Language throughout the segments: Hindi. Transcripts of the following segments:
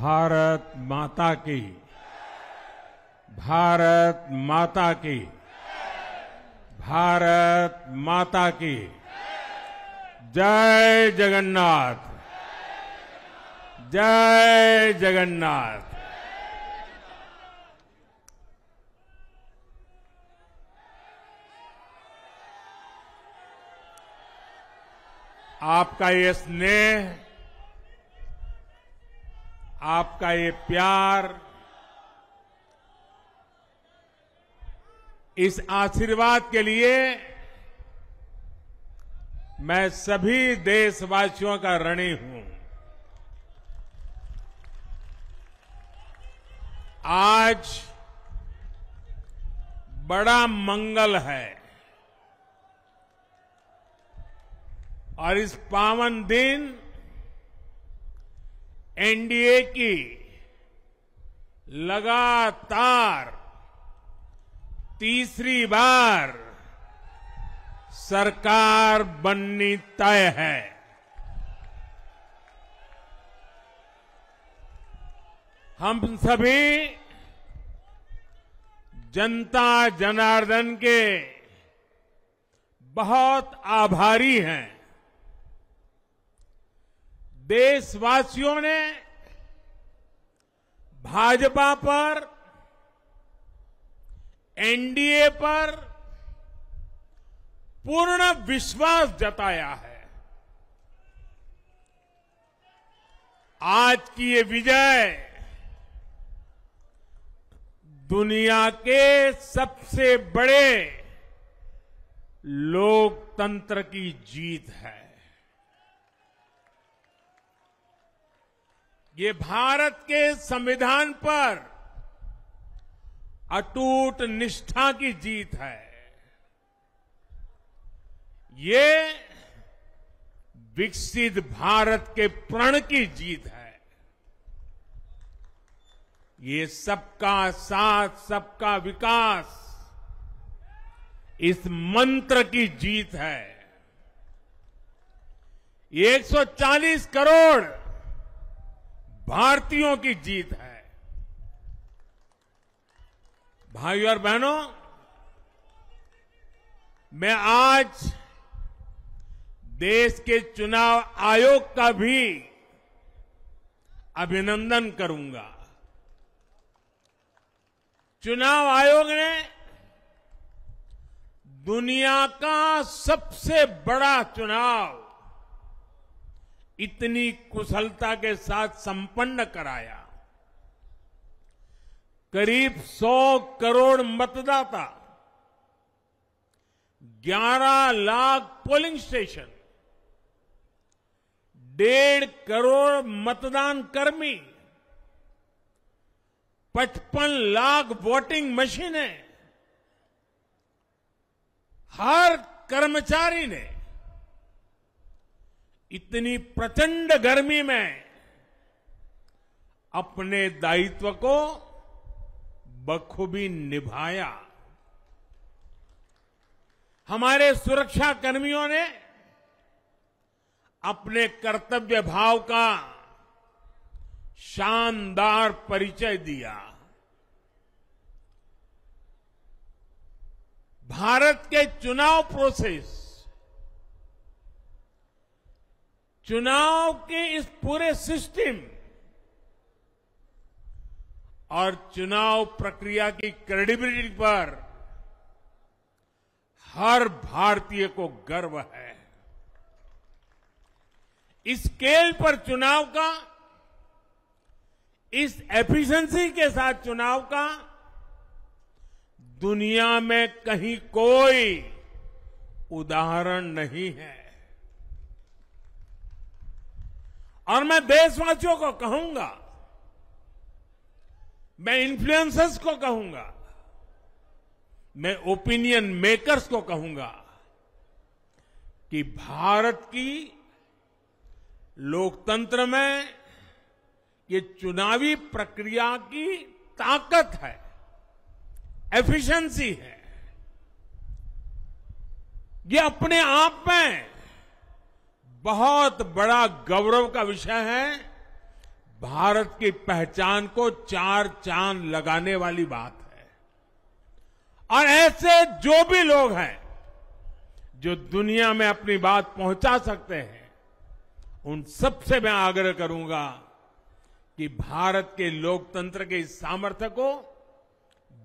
भारत माता की, भारत माता की, भारत माता की। जय जगन्नाथ, जय जगन्नाथ। आपका ये स्नेह, आपका ये प्यार, इस आशीर्वाद के लिए मैं सभी देशवासियों का ऋणी हूं। आज बड़ा मंगल है और इस पावन दिन एनडीए की लगातार तीसरी बार सरकार बननी तय है। हम सभी जनता जनार्दन के बहुत आभारी हैं। देशवासियों ने भाजपा पर, एनडीए पर पूर्ण विश्वास जताया है। आज की ये विजय दुनिया के सबसे बड़े लोकतंत्र की जीत है। ये भारत के संविधान पर अटूट निष्ठा की जीत है। ये विकसित भारत के प्रण की जीत है। ये सबका साथ, सबका विकास, इस मंत्र की जीत है। ये 140 करोड़ भारतीयों की जीत है। भाइयों और बहनों, मैं आज देश के चुनाव आयोग का भी अभिनंदन करूंगा। चुनाव आयोग ने दुनिया का सबसे बड़ा चुनाव इतनी कुशलता के साथ संपन्न कराया। करीब 100 करोड़ मतदाता, 11 लाख पोलिंग स्टेशन, 1.5 करोड़ मतदान कर्मी, 55 लाख वोटिंग मशीनें, हर कर्मचारी ने इतनी प्रचंड गर्मी में अपने दायित्व को बखूबी निभाया। हमारे सुरक्षा कर्मियों ने अपने कर्तव्य भाव का शानदार परिचय दिया। भारत के चुनाव प्रोसेस, चुनाव के इस पूरे सिस्टम और चुनाव प्रक्रिया की क्रेडिबिलिटी पर हर भारतीय को गर्व है। इस स्केल पर चुनाव का, इस एफिशिएंसी के साथ चुनाव का दुनिया में कहीं कोई उदाहरण नहीं है। और मैं देशवासियों को कहूंगा, मैं इन्फ्लुएंसर्स को कहूंगा, मैं ओपिनियन मेकर्स को कहूंगा कि भारत की लोकतंत्र में ये चुनावी प्रक्रिया की ताकत है, एफिशिएंसी है। ये अपने आप में बहुत बड़ा गौरव का विषय है। भारत की पहचान को चार चांद लगाने वाली बात है। और ऐसे जो भी लोग हैं जो दुनिया में अपनी बात पहुंचा सकते हैं, उन सबसे मैं आग्रह करूंगा कि भारत के लोकतंत्र के इस सामर्थ्य को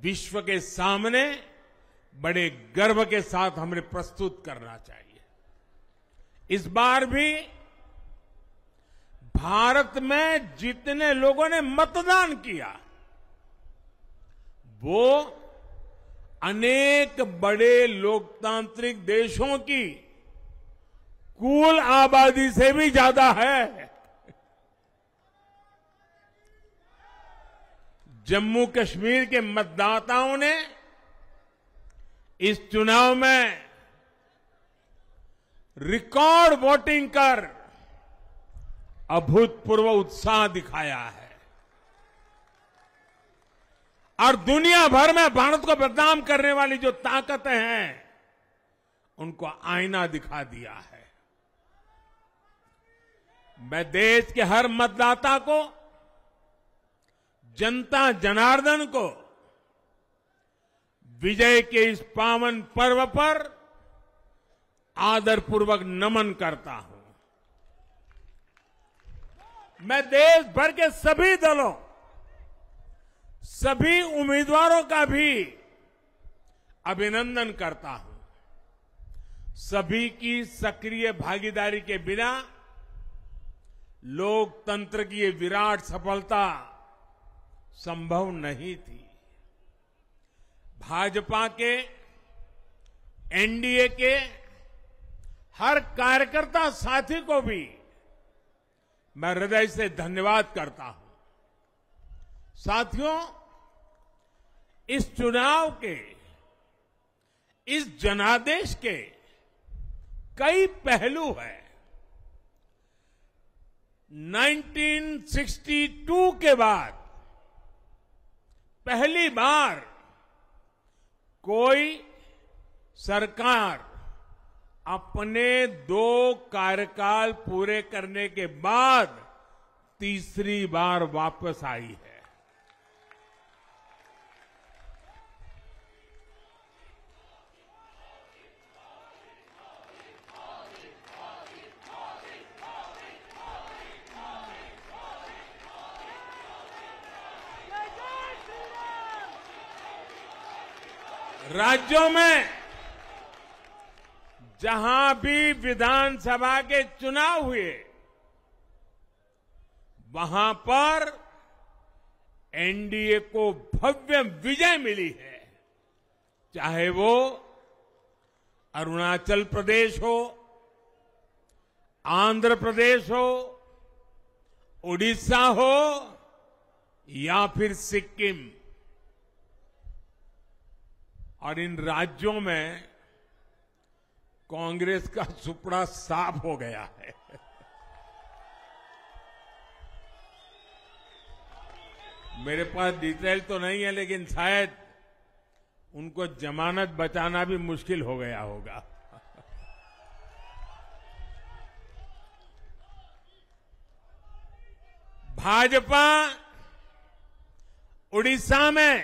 विश्व के सामने बड़े गर्व के साथ हमें प्रस्तुत करना चाहिए। इस बार भी भारत में जितने लोगों ने मतदान किया, वो अनेक बड़े लोकतांत्रिक देशों की कुल आबादी से भी ज्यादा है। जम्मू कश्मीर के मतदाताओं ने इस चुनाव में रिकॉर्ड वोटिंग कर अभूतपूर्व उत्साह दिखाया है और दुनिया भर में भारत को बदनाम करने वाली जो ताकतें हैं उनको आईना दिखा दिया है। मैं देश के हर मतदाता को, जनता जनार्दन को विजय के इस पावन पर्व पर आदरपूर्वक नमन करता हूं। मैं देश भर के सभी दलों, सभी उम्मीदवारों का भी अभिनंदन करता हूं। सभी की सक्रिय भागीदारी के बिना लोकतंत्र की ये विराट सफलता संभव नहीं थी। भाजपा के, एनडीए के हर कार्यकर्ता साथी को भी मैं हृदय से धन्यवाद करता हूं। साथियों, इस चुनाव के, इस जनादेश के कई पहलू हैं। 1962 के बाद पहली बार कोई सरकार अपने दो कार्यकाल पूरे करने के बाद तीसरी बार वापस आई है। राज्यों में जहां भी विधानसभा के चुनाव हुए, वहां पर एनडीए को भव्य विजय मिली है। चाहे वो अरुणाचल प्रदेश हो, आंध्र प्रदेश हो, उड़ीसा हो या फिर सिक्किम। और इन राज्यों में कांग्रेस का सुपड़ा साफ हो गया है। मेरे पास डिटेल तो नहीं है, लेकिन शायद उनको जमानत बचाना भी मुश्किल हो गया होगा। भाजपा उड़ीसा में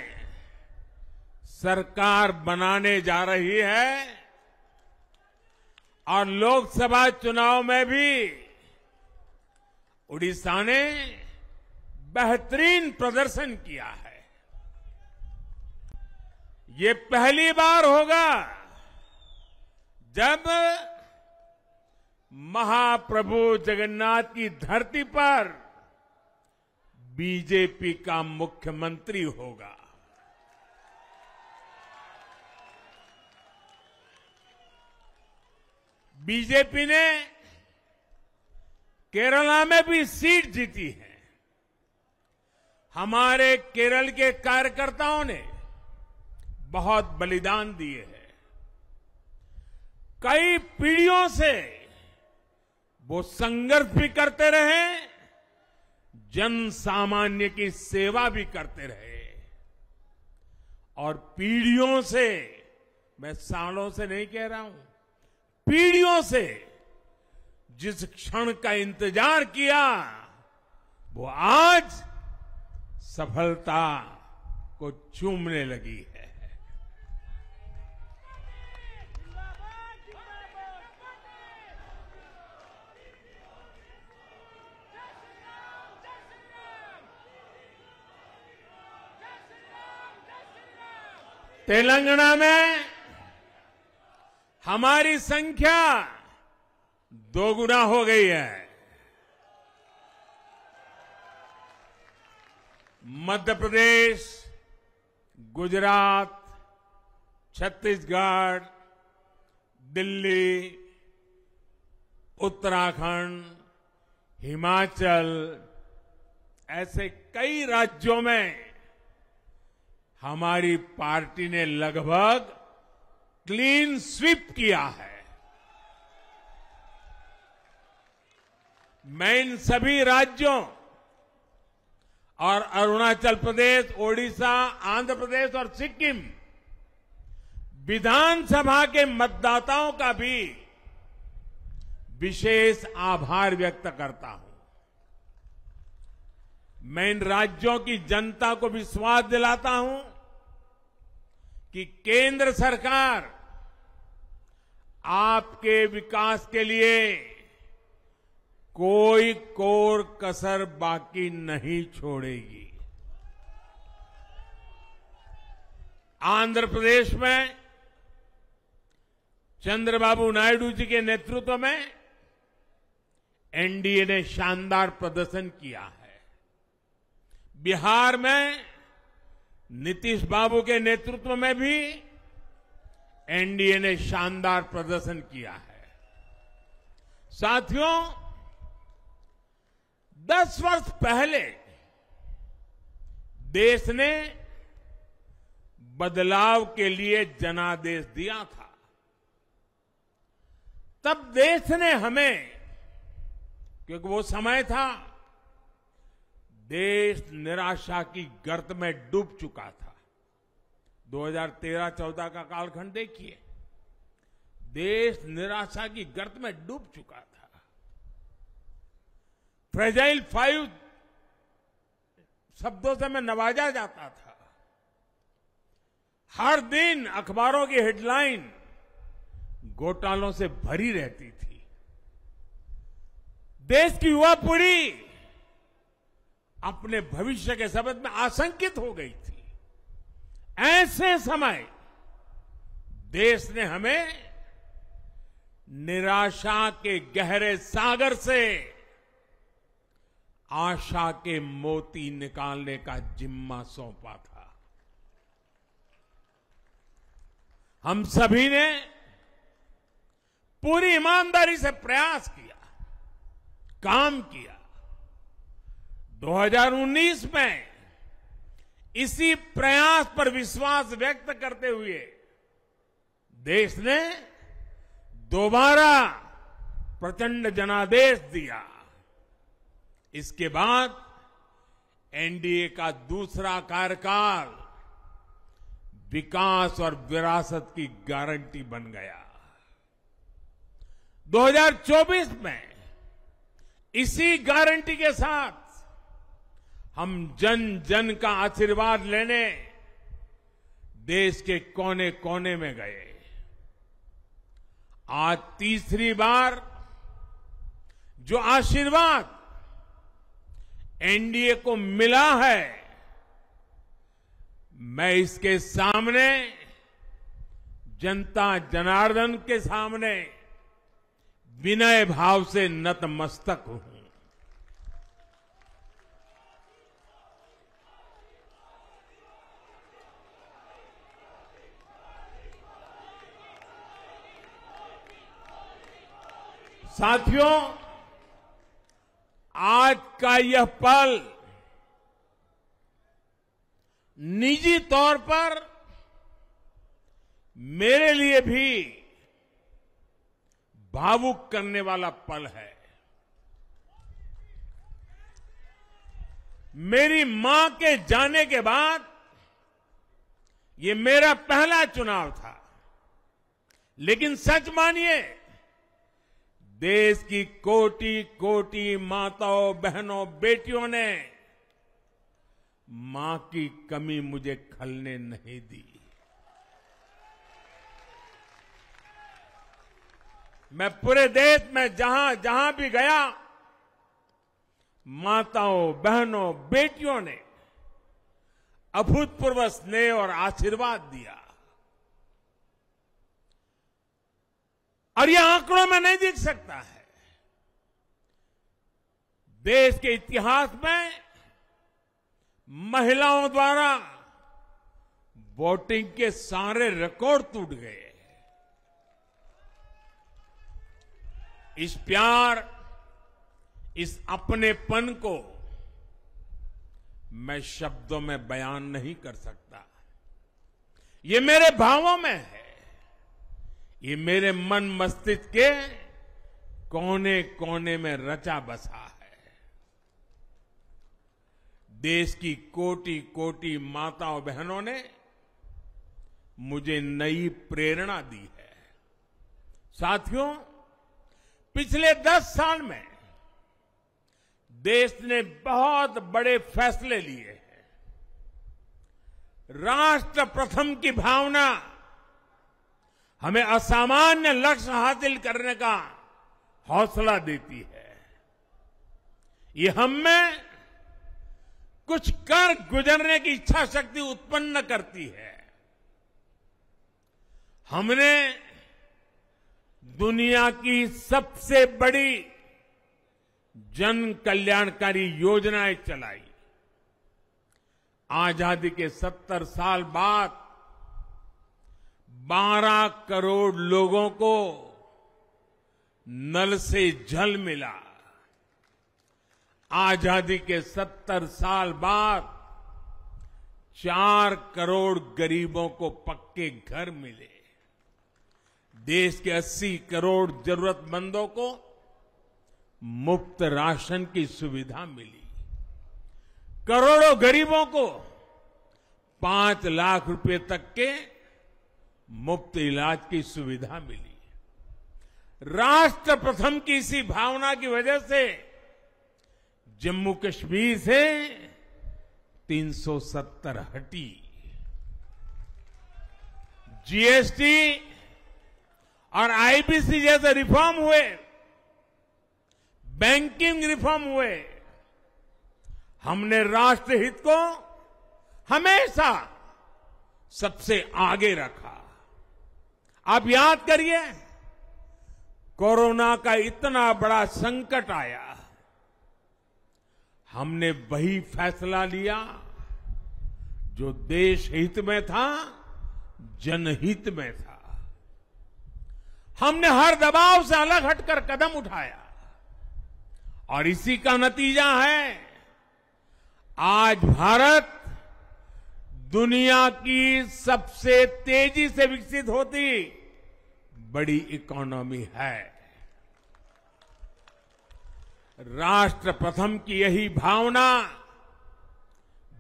सरकार बनाने जा रही है और लोकसभा चुनाव में भी उड़ीसा ने बेहतरीन प्रदर्शन किया है। ये पहली बार होगा जब महाप्रभु जगन्नाथ की धरती पर बीजेपी का मुख्यमंत्री होगा। बीजेपी ने केरला में भी सीट जीती है। हमारे केरल के कार्यकर्ताओं ने बहुत बलिदान दिए हैं। कई पीढ़ियों से वो संघर्ष भी करते रहे, जन सामान्य की सेवा भी करते रहे। और पीढ़ियों से, मैं सालों से नहीं कह रहा हूं, पीढ़ियों से जिस क्षण का इंतजार किया, वो आज सफलता को चूमने लगी है। तेलंगाना में हमारी संख्या दोगुना हो गई है। मध्य प्रदेश, गुजरात, छत्तीसगढ़, दिल्ली, उत्तराखंड, हिमाचल ऐसे कई राज्यों में हमारी पार्टी ने लगभग क्लीन स्वीप किया है। मैं इन सभी राज्यों और अरुणाचल प्रदेश, ओडिशा, आंध्र प्रदेश और सिक्किम विधानसभा के मतदाताओं का भी विशेष आभार व्यक्त करता हूं। मैं इन राज्यों की जनता को विश्वास दिलाता हूं कि केंद्र सरकार आपके विकास के लिए कोई कोर कसर बाकी नहीं छोड़ेगी। आंध्र प्रदेश में चंद्रबाबू नायडू जी के नेतृत्व में एनडीए ने शानदार प्रदर्शन किया है। बिहार में नीतीश बाबू के नेतृत्व में भी एनडीए ने शानदार प्रदर्शन किया है। साथियों, 10 वर्ष पहले देश ने बदलाव के लिए जनादेश दिया था। तब देश ने हमें, क्योंकि वो समय था देश निराशा की गर्त में डूब चुका था। 2013-14 का कालखंड देखिए, देश निराशा की गर्त में डूब चुका था। फ्रेजाइल 5 शब्दों से मैं नवाजा जाता था। हर दिन अखबारों की हेडलाइन घोटालों से भरी रहती थी। देश की युवा पीढ़ी अपने भविष्य के संबंध में आशंकित हो गई थी। ऐसे समय देश ने हमें निराशा के गहरे सागर से आशा के मोती निकालने का जिम्मा सौंपा था। हम सभी ने पूरी ईमानदारी से प्रयास किया, काम किया। 2019 में इसी प्रयास पर विश्वास व्यक्त करते हुए देश ने दोबारा प्रचंड जनादेश दिया। इसके बाद एनडीए का दूसरा कार्यकाल विकास और विरासत की गारंटी बन गया। 2024 में इसी गारंटी के साथ हम जन जन का आशीर्वाद लेने देश के कोने कोने में गए। आज तीसरी बार जो आशीर्वाद एनडीए को मिला है, मैं इसके सामने, जनता जनार्दन के सामने विनय भाव से नतमस्तक हूं। साथियों, आज का यह पल निजी तौर पर मेरे लिए भी भावुक करने वाला पल है। मेरी मां के जाने के बाद ये मेरा पहला चुनाव था, लेकिन सच मानिए देश की कोटि कोटि माताओं बहनों बेटियों ने मां की कमी मुझे खलने नहीं दी। मैं पूरे देश में जहां जहां भी गया, माताओं बहनों बेटियों ने अभूतपूर्व स्नेह और आशीर्वाद दिया। और यह आंकड़ों में नहीं दिख सकता है। देश के इतिहास में महिलाओं द्वारा वोटिंग के सारे रिकॉर्ड टूट गए। इस प्यार, इस अपनेपन को मैं शब्दों में बयान नहीं कर सकता। ये मेरे भावों में है, ये मेरे मन मस्तिष्क के कोने कोने में रचा बसा है। देश की कोटि कोटि माताओं बहनों ने मुझे नई प्रेरणा दी है। साथियों, पिछले 10 साल में देश ने बहुत बड़े फैसले लिए हैं। राष्ट्र प्रथम की भावना हमें असामान्य लक्ष्य हासिल करने का हौसला देती है। ये हम में कुछ कर गुजरने की इच्छा शक्ति उत्पन्न करती है। हमने दुनिया की सबसे बड़ी जन कल्याणकारी योजनाएं चलाई। आजादी के 70 साल बाद 12 करोड़ लोगों को नल से जल मिला। आजादी के 70 साल बाद 4 करोड़ गरीबों को पक्के घर मिले। देश के 80 करोड़ जरूरतमंदों को मुफ्त राशन की सुविधा मिली। करोड़ों गरीबों को 5 लाख रुपए तक के मुफ्त इलाज की सुविधा मिली। राष्ट्र प्रथम की इसी भावना की वजह से जम्मू कश्मीर से 370 हटी, जीएसटी और आईबीसी जैसे रिफॉर्म हुए, बैंकिंग रिफॉर्म हुए। हमने राष्ट्रहित को हमेशा सबसे आगे रखा। आप याद करिए, कोरोना का इतना बड़ा संकट आया, हमने वही फैसला लिया जो देश हित में था, जनहित में था। हमने हर दबाव से अलग हटकर कदम उठाया और इसी का नतीजा है आज भारत दुनिया की सबसे तेजी से विकसित होती बड़ी इकोनॉमी है। राष्ट्र प्रथम की यही भावना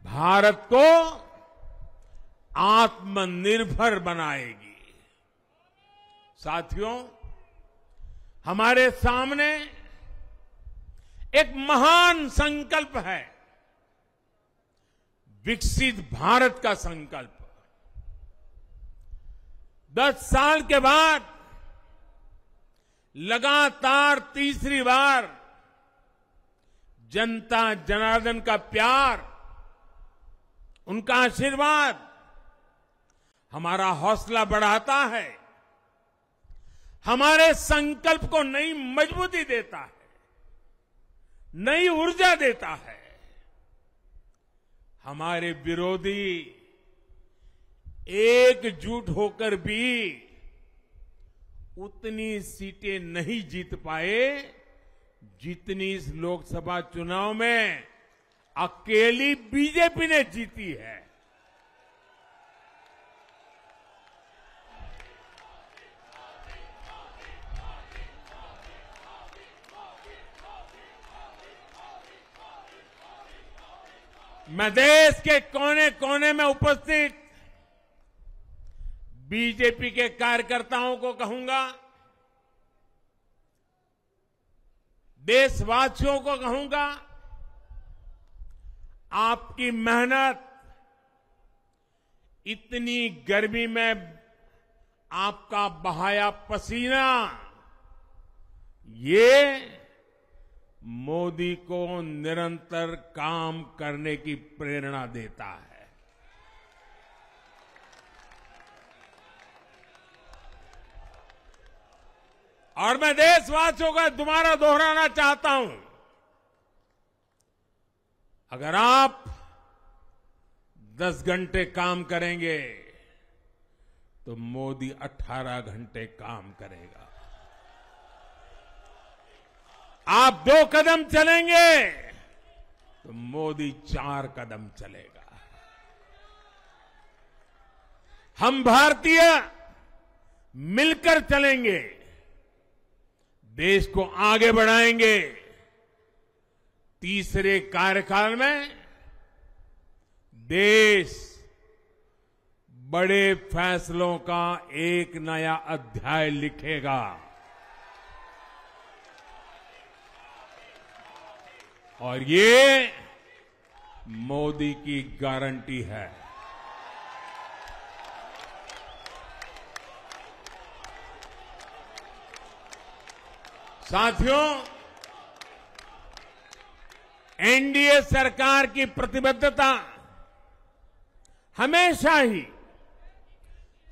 भारत को आत्मनिर्भर बनाएगी। साथियों, हमारे सामने एक महान संकल्प है, विकसित भारत का संकल्प। 10 साल के बाद लगातार तीसरी बार जनता जनार्दन का प्यार, उनका आशीर्वाद हमारा हौसला बढ़ाता है, हमारे संकल्प को नई मजबूती देता है, नई ऊर्जा देता है। हमारे विरोधी एकजुट होकर भी उतनी सीटें नहीं जीत पाए जितनी इस लोकसभा चुनाव में अकेली बीजेपी ने जीती है। मैं देश के कोने कोने में उपस्थित बीजेपी के कार्यकर्ताओं को कहूंगा, देशवासियों को कहूंगा, आपकी मेहनत इतनी गर्मी में आपका बहाया पसीना, ये मोदी को निरंतर काम करने की प्रेरणा देता है। और मैं देशवासियों का दोबारा दोहराना चाहता हूं, अगर आप 10 घंटे काम करेंगे तो मोदी 18 घंटे काम करेगा। आप 2 कदम चलेंगे तो मोदी 4 कदम चलेगा। हम भारतीय मिलकर चलेंगे, देश को आगे बढ़ाएंगे। तीसरे कार्यकाल में देश बड़े फैसलों का एक नया अध्याय लिखेगा। और ये मोदी की गारंटी है। साथियों, एनडीए सरकार की प्रतिबद्धता हमेशा ही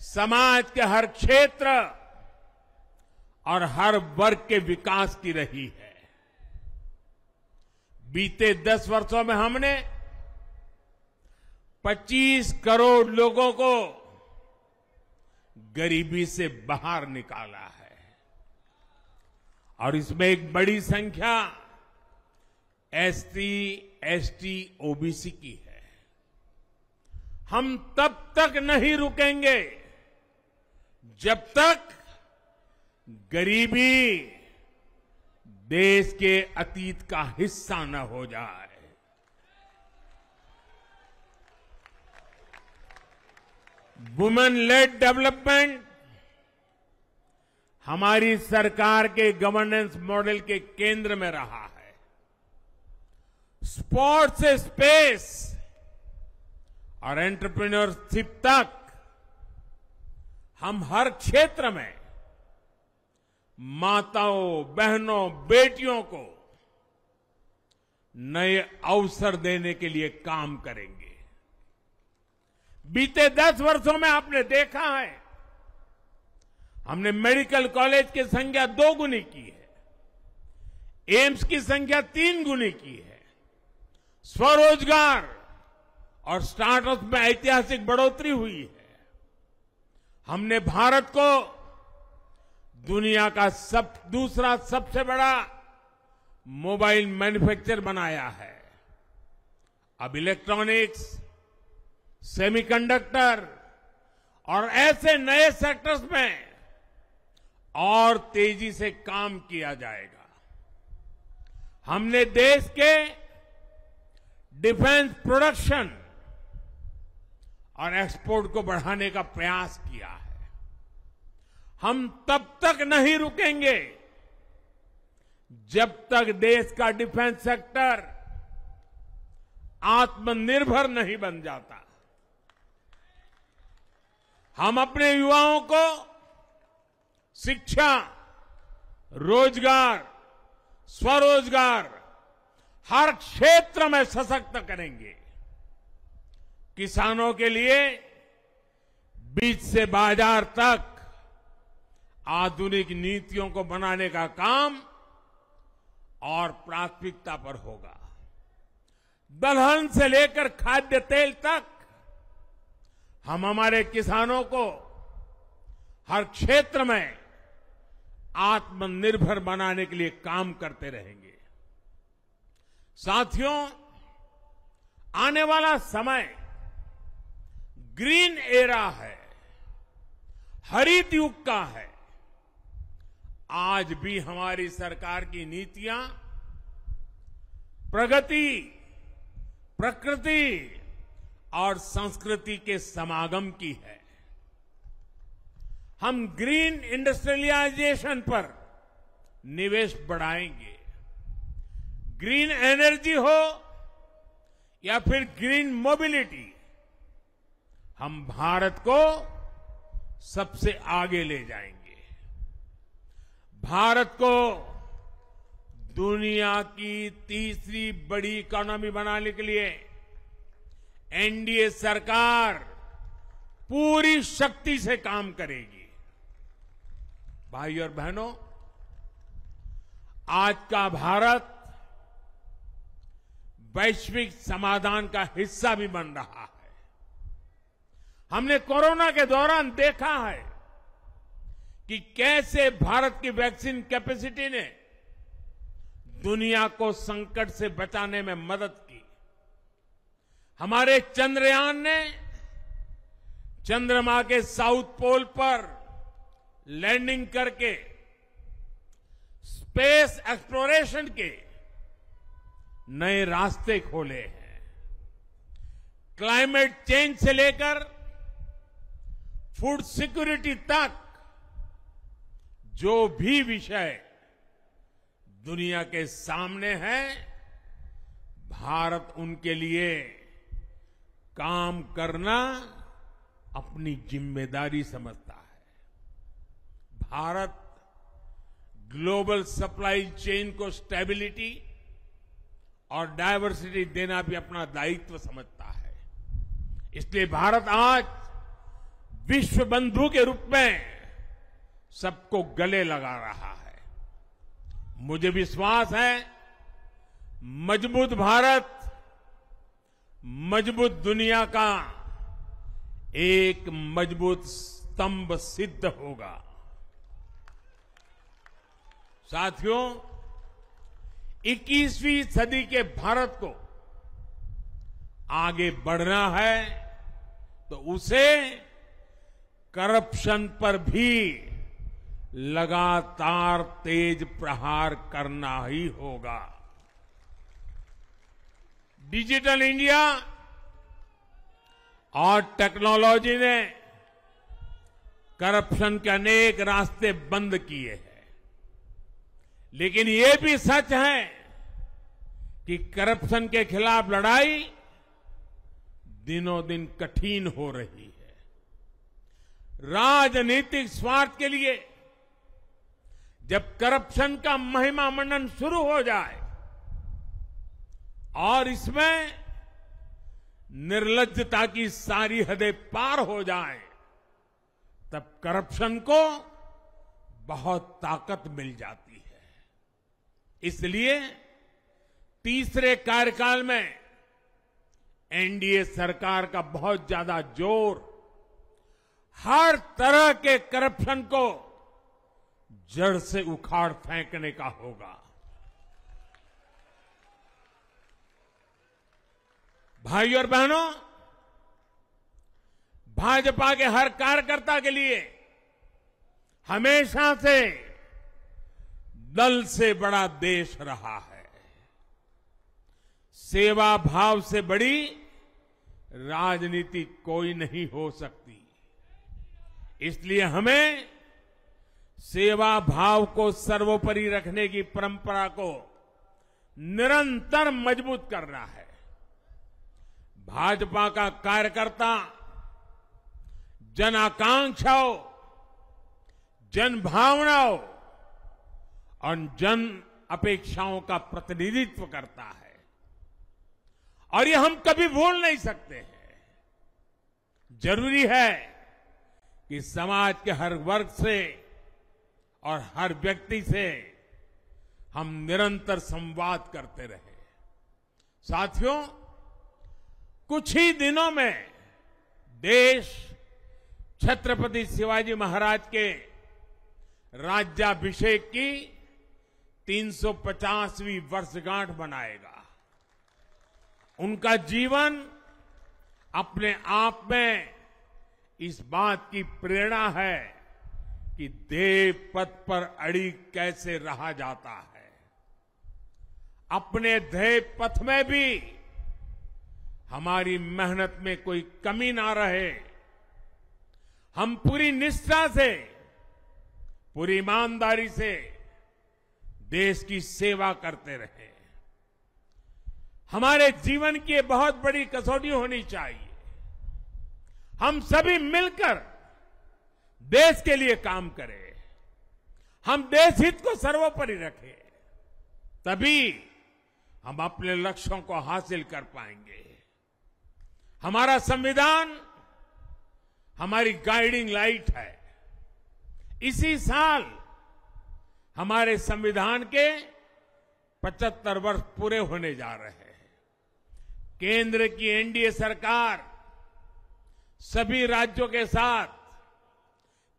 समाज के हर क्षेत्र और हर वर्ग के विकास की रही है। बीते 10 वर्षों में हमने 25 करोड़ लोगों को गरीबी से बाहर निकाला है और इसमें एक बड़ी संख्या एसटी, ओबीसी की है। हम तब तक नहीं रुकेंगे जब तक गरीबी देश के अतीत का हिस्सा न हो जाए। वुमेन लेड डेवलपमेंट हमारी सरकार के गवर्नेंस मॉडल के केंद्र में रहा है। स्पोर्ट्स से स्पेस और एंटरप्रेन्योरशिप तक हम हर क्षेत्र में माताओं, बहनों, बेटियों को नए अवसर देने के लिए काम करेंगे। बीते 10 वर्षों में आपने देखा है, हमने मेडिकल कॉलेज की संख्या 2 गुनी की है, एम्स की संख्या 3 गुनी की है, स्वरोजगार और स्टार्टअप में ऐतिहासिक बढ़ोतरी हुई है। हमने भारत को दुनिया का दूसरा सबसे बड़ा मोबाइल मैन्युफैक्चर बनाया है। अब इलेक्ट्रॉनिक्स, सेमीकंडक्टर और ऐसे नए सेक्टर्स में और तेजी से काम किया जाएगा। हमने देश के डिफेंस प्रोडक्शन और एक्सपोर्ट को बढ़ाने का प्रयास किया है। हम तब तक नहीं रुकेंगे जब तक देश का डिफेंस सेक्टर आत्मनिर्भर नहीं बन जाता। हम अपने युवाओं को शिक्षा, रोजगार, स्वरोजगार हर क्षेत्र में सशक्त करेंगे। किसानों के लिए बीज से बाजार तक आधुनिक नीतियों को बनाने का काम और प्राथमिकता पर होगा। दलहन से लेकर खाद्य तेल तक हम हमारे किसानों को हर क्षेत्र में आत्मनिर्भर बनाने के लिए काम करते रहेंगे। साथियों, आने वाला समय ग्रीन एरा है, हरित युग का है। आज भी हमारी सरकार की नीतियां प्रगति, प्रकृति और संस्कृति के समागम की है। हम ग्रीन इंडस्ट्रियलाइजेशन पर निवेश बढ़ाएंगे। ग्रीन एनर्जी हो या फिर ग्रीन मोबिलिटी, हम भारत को सबसे आगे ले जाएंगे। भारत को दुनिया की तीसरी बड़ी इकोनॉमी बनाने के लिए एनडीए सरकार पूरी शक्ति से काम करेगी। भाइयों और बहनों, आज का भारत वैश्विक समाधान का हिस्सा भी बन रहा है। हमने कोरोना के दौरान देखा है कि कैसे भारत की वैक्सीन कैपेसिटी ने दुनिया को संकट से बचाने में मदद की। हमारे चंद्रयान ने चंद्रमा के साउथ पोल पर लैंडिंग करके स्पेस एक्सप्लोरेशन के नए रास्ते खोले हैं। क्लाइमेट चेंज से लेकर फूड सिक्योरिटी तक जो भी विषय दुनिया के सामने है, भारत उनके लिए काम करना अपनी जिम्मेदारी समझता है। भारत ग्लोबल सप्लाई चेन को स्टेबिलिटी और डायवर्सिटी देना भी अपना दायित्व समझता है। इसलिए भारत आज विश्व बंधु के रूप में सबको गले लगा रहा है। मुझे विश्वास है, मजबूत भारत मजबूत दुनिया का एक मजबूत स्तंभ सिद्ध होगा। साथियों, 21वीं सदी के भारत को आगे बढ़ना है तो उसे करप्शन पर भी लगातार तेज प्रहार करना ही होगा। डिजिटल इंडिया और टेक्नोलॉजी ने करप्शन के अनेक रास्ते बंद किए हैं, लेकिन ये भी सच है कि करप्शन के खिलाफ लड़ाई दिनों दिन कठिन हो रही है। राजनीतिक स्वार्थ के लिए जब करप्शन का महिमा मंडन शुरू हो जाए और इसमें निर्लज्जता की सारी हदें पार हो जाए, तब करप्शन को बहुत ताकत मिल जाती है। इसलिए तीसरे कार्यकाल में एनडीए सरकार का बहुत ज्यादा जोर हर तरह के करप्शन को जड़ से उखाड़ फेंकने का होगा। भाइयों और बहनों, भाजपा के हर कार्यकर्ता के लिए हमेशा से दल से बड़ा देश रहा है। सेवा भाव से बड़ी राजनीति कोई नहीं हो सकती। इसलिए हमें सेवा भाव को सर्वोपरि रखने की परंपरा को निरंतर मजबूत करना है। भाजपा का कार्यकर्ता जन आकांक्षाओं, जन भावनाओं और जन अपेक्षाओं का प्रतिनिधित्व करता है और ये हम कभी भूल नहीं सकते हैं। जरूरी है कि समाज के हर वर्ग से और हर व्यक्ति से हम निरंतर संवाद करते रहे। साथियों, कुछ ही दिनों में देश छत्रपति शिवाजी महाराज के राज्याभिषेक की 350वीं वर्षगांठ मनाएगा। उनका जीवन अपने आप में इस बात की प्रेरणा है कि देव पद पर अड़ी कैसे रहा जाता है। अपने ध्येय पथ में भी हमारी मेहनत में कोई कमी ना रहे, हम पूरी निष्ठा से, पूरी ईमानदारी से देश की सेवा करते रहे। हमारे जीवन की बहुत बड़ी कसौटी होनी चाहिए। हम सभी मिलकर देश के लिए काम करें, हम देश हित को सर्वोपरि रखें, तभी हम अपने लक्ष्यों को हासिल कर पाएंगे। हमारा संविधान हमारी गाइडिंग लाइट है। इसी साल हमारे संविधान के 75 वर्ष पूरे होने जा रहे हैं। केंद्र की एनडीए सरकार सभी राज्यों के साथ,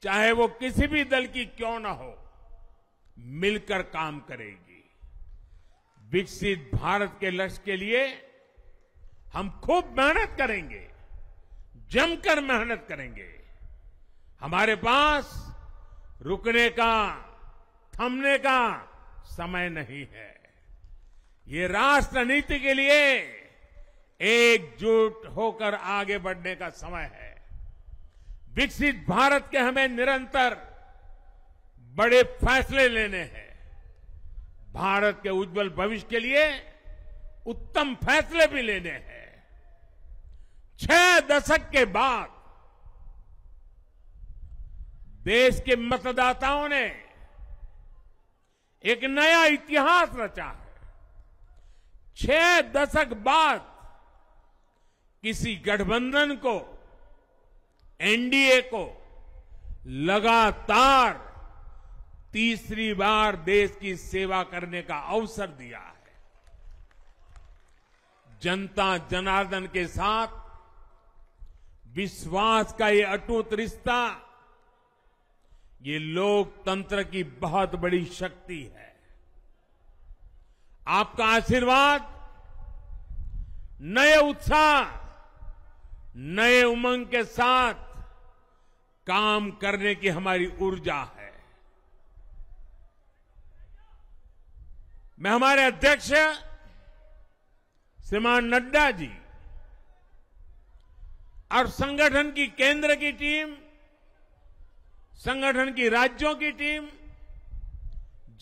चाहे वो किसी भी दल की क्यों ना हो, मिलकर काम करेगी। विकसित भारत के लक्ष्य के लिए हम खूब मेहनत करेंगे, जमकर मेहनत करेंगे। हमारे पास रुकने का, थमने का समय नहीं है। ये राष्ट्र नीति के लिए एकजुट होकर आगे बढ़ने का समय है। विकसित भारत के हमें निरंतर बड़े फैसले लेने हैं। भारत के उज्जवल भविष्य के लिए उत्तम फैसले भी लेने हैं। 6 दशक के बाद देश के मतदाताओं ने एक नया इतिहास रचा है। 6 दशक बाद किसी गठबंधन को, एनडीए को, लगातार तीसरी बार देश की सेवा करने का अवसर दिया है। जनता जनार्दन के साथ विश्वास का ये अटूट रिश्ता, ये लोकतंत्र की बहुत बड़ी शक्ति है। आपका आशीर्वाद नए उत्साह, नए उमंग के साथ काम करने की हमारी ऊर्जा है। मैं हमारे अध्यक्ष श्रीमान नड्डा जी और संगठन की केंद्र की टीम, संगठन की राज्यों की टीम,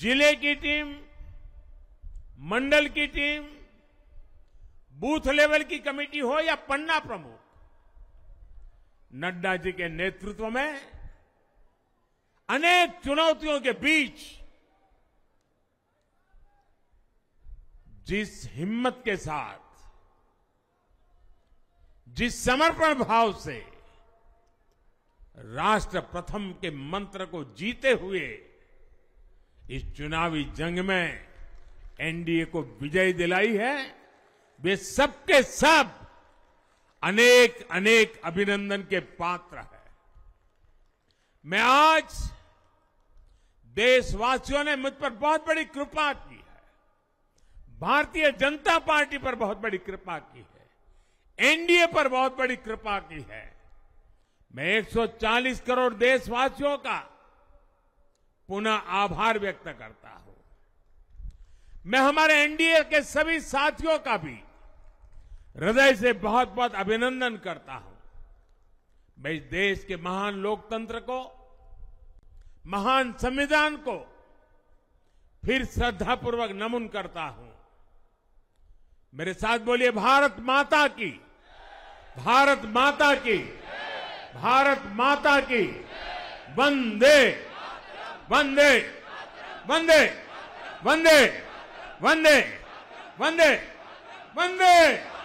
जिले की टीम, मंडल की टीम, बूथ लेवल की कमेटी हो या पन्ना प्रमुख, नड्डा जी के नेतृत्व में अनेक चुनौतियों के बीच जिस हिम्मत के साथ, जिस समर्पण भाव से राष्ट्र प्रथम के मंत्र को जीते हुए इस चुनावी जंग में एनडीए को विजय दिलाई है, वे सबके सब अनेक अनेक अभिनंदन के पात्र हैं। मैं आज, देशवासियों ने मुझ पर बहुत बड़ी कृपा की है, भारतीय जनता पार्टी पर बहुत बड़ी कृपा की है, एनडीए पर बहुत बड़ी कृपा की है। मैं 140 करोड़ देशवासियों का पुनः आभार व्यक्त करता हूं। मैं हमारे एनडीए के सभी साथियों का भी हृदय से बहुत बहुत अभिनंदन करता हूं। मैं इस देश के महान लोकतंत्र को, महान संविधान को फिर श्रद्धापूर्वक नमन करता हूं। मेरे साथ बोलिए, भारत माता की, भारत माता की, भारत माता की। वंदे वंदे वंदे वंदे वंदे वंदे वंदे।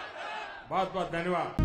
बहुत बहुत धन्यवाद।